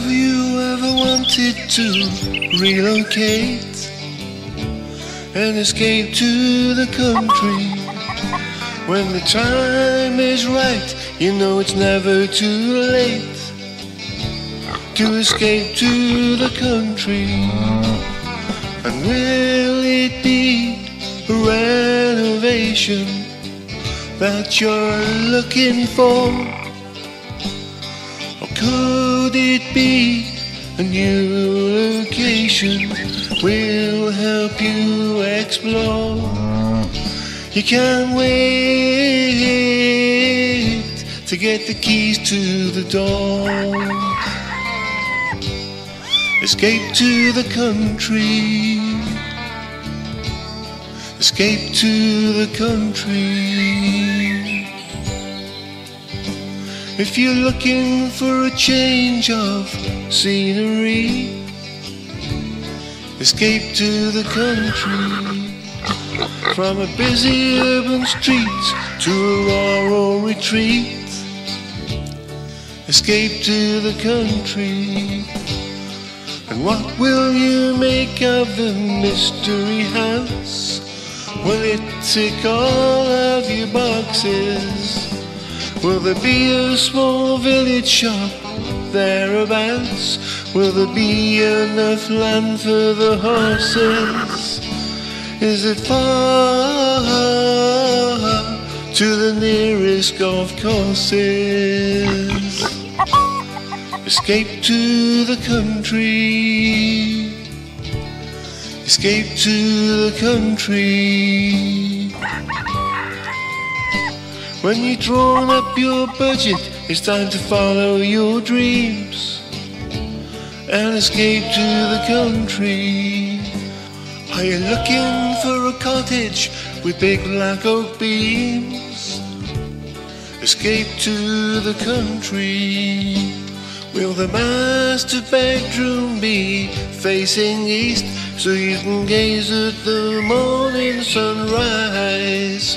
Have you ever wanted to relocate and escape to the country? When the time is right, you know it's never too late to escape to the country. And will it be a renovation that you're looking for? Or could it be a new location will help you explore? You can't wait to get the keys to the door. Escape to the country. Escape to the country. If you're looking for a change of scenery, escape to the country. From a busy urban street to a rural retreat, escape to the country. And what will you make of the mystery house? Will it tick all of your boxes? Will there be a small village shop thereabouts? Will there be enough land for the horses? Is it far to the nearest golf courses? Escape to the country. Escape to the country. When you've drawn up your budget, it's time to follow your dreams and escape to the country. Are you looking for a cottage with big black oak beams? Escape to the country. Will the master bedroom be facing east so you can gaze at the morning sunrise?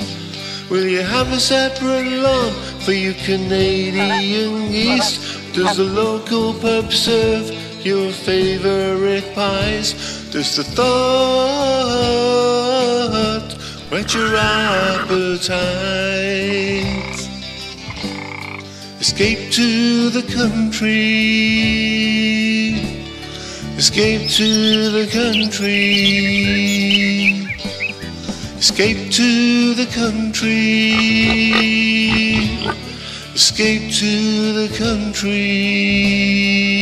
Will you have a separate lawn for your Canadian geese? Does the local pub serve your favorite pies? Does the thought whet your appetite? Escape to the country. Escape to the country. Escape to the country. Escape to the country.